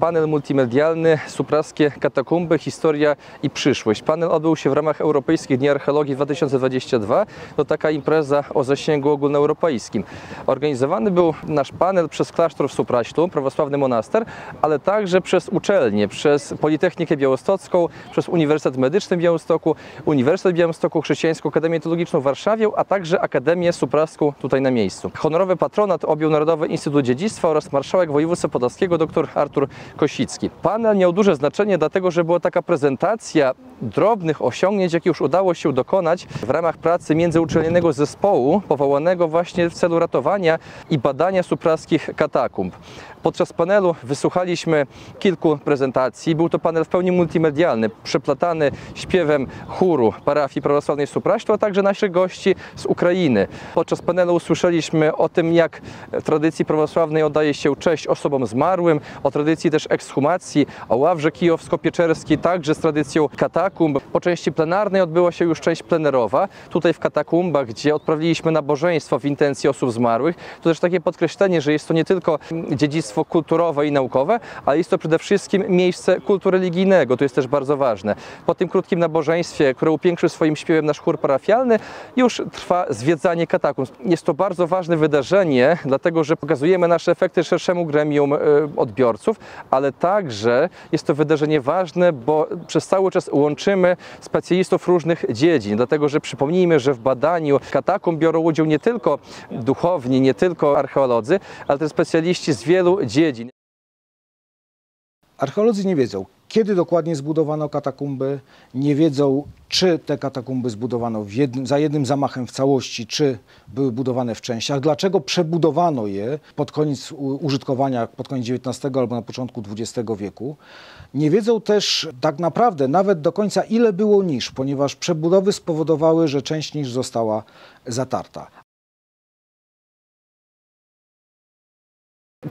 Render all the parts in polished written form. panel multimedialny Supraskie Katakumby, historia i przyszłość. Panel odbył się w ramach Europejskich Dni Archeologii 2022. To taka impreza o zasięgu ogólnoeuropejskim. Organizowany był nasz panel przez klasztor w Supraślu, prawosławny monaster, ale także przez uczelnie, przez Politechnikę Białostocką, przez Uniwersytet Medyczny w Białymstoku, Uniwersytet w Białymstoku, Chrześcijańską Akademię Teologiczną w Warszawie, a także Akademię Suprasku tutaj na miejscu. Honorowy patronat objął Narodowy Instytut Dziedzictwa oraz marszałek województwa podlaskiego dr Artur Kosicki. Panel miał duże znaczenie, dlatego że była taka prezentacja drobnych osiągnięć, jakie już udało się dokonać w ramach pracy międzyuczelnianego zespołu powołanego właśnie w celu ratowania i badania supraskich katakumb. Podczas panelu wysłuchaliśmy kilku prezentacji. Był to panel w pełni multimedialny, przeplatany śpiewem chóru parafii prawosławnej w Supraślu, a także naszych gości z Ukrainy. Podczas panelu usłyszeliśmy o tym, jak w tradycji prawosławnej oddaje się cześć osobom zmarłym, o tradycji też ekshumacji, o Ławrze Kijowsko-Pieczerskiej, także z tradycją katakumb. Po części plenarnej odbyła się już część plenerowa, tutaj w katakumbach, gdzie odprawiliśmy nabożeństwo w intencji osób zmarłych. To też takie podkreślenie, że jest to nie tylko dziedzictwo kulturowe i naukowe, ale jest to przede wszystkim miejsce kultu religijnego, to jest też bardzo ważne. Po tym krótkim nabożeństwie, które upiększył swoim śpiewem nasz chór parafialny, już trwa zwiedzanie katakumb. Jest to bardzo ważne wydarzenie, dlatego że pokazujemy nasze efekty szerszemu gremium odbiorców, ale także jest to wydarzenie ważne, bo przez cały czas łączymy specjalistów różnych dziedzin, dlatego że przypomnijmy, że w badaniu katakumb biorą udział nie tylko duchowni, nie tylko archeolodzy, ale też specjaliści z wielu dziedzin. Archeolodzy nie wiedzą, kiedy dokładnie zbudowano katakumby, nie wiedzą, czy te katakumby zbudowano za jednym zamachem w całości, czy były budowane w częściach, dlaczego przebudowano je pod koniec użytkowania, pod koniec XIX albo na początku XX wieku. Nie wiedzą też tak naprawdę nawet do końca, ile było nisz, ponieważ przebudowy spowodowały, że część nisz została zatarta.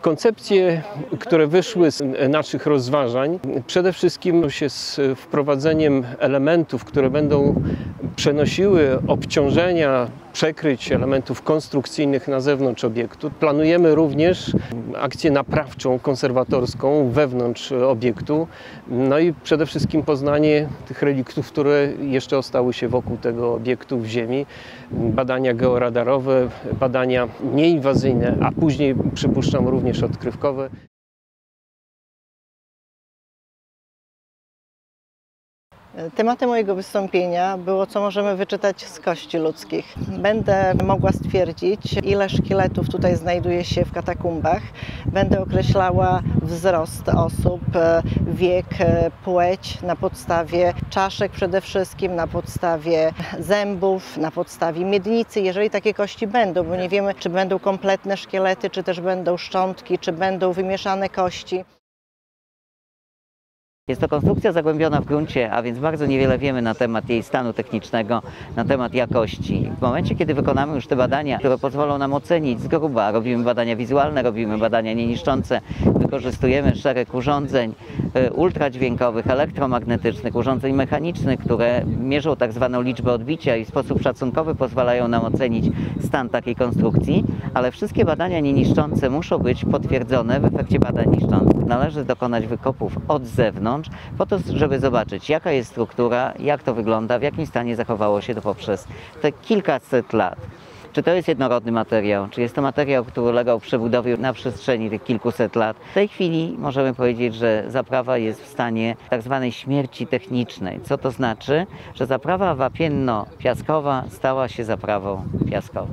Koncepcje, które wyszły z naszych rozważań, przede wszystkim się z wprowadzeniem elementów, które będą przenosiły obciążenia, przekryć elementów konstrukcyjnych na zewnątrz obiektu. Planujemy również akcję naprawczą, konserwatorską wewnątrz obiektu. No i przede wszystkim poznanie tych reliktów, które jeszcze ostały się wokół tego obiektu w ziemi. Badania georadarowe, badania nieinwazyjne, a później przypuszczam również odkrywkowe. Tematem mojego wystąpienia było, co możemy wyczytać z kości ludzkich. Będę mogła stwierdzić, ile szkieletów tutaj znajduje się w katakumbach. Będę określała wzrost osób, wiek, płeć na podstawie czaszek przede wszystkim, na podstawie zębów, na podstawie miednicy, jeżeli takie kości będą, bo nie wiemy, czy będą kompletne szkielety, czy też będą szczątki, czy będą wymieszane kości. Jest to konstrukcja zagłębiona w gruncie, a więc bardzo niewiele wiemy na temat jej stanu technicznego, na temat jakości. W momencie, kiedy wykonamy już te badania, które pozwolą nam ocenić z gruba, robimy badania wizualne, robimy badania nieniszczące, wykorzystujemy szereg urządzeń ultradźwiękowych, elektromagnetycznych, urządzeń mechanicznych, które mierzą tak zwaną liczbę odbicia i w sposób szacunkowy pozwalają nam ocenić stan takiej konstrukcji, ale wszystkie badania nieniszczące muszą być potwierdzone w efekcie badań niszczących. Należy dokonać wykopów od zewnątrz, po to, żeby zobaczyć, jaka jest struktura, jak to wygląda, w jakim stanie zachowało się to poprzez te kilkaset lat. Czy to jest jednorodny materiał, czy jest to materiał, który legał w przebudowie na przestrzeni tych kilkuset lat. W tej chwili możemy powiedzieć, że zaprawa jest w stanie tak zwanej śmierci technicznej. Co to znaczy? Że zaprawa wapienno-piaskowa stała się zaprawą piaskową.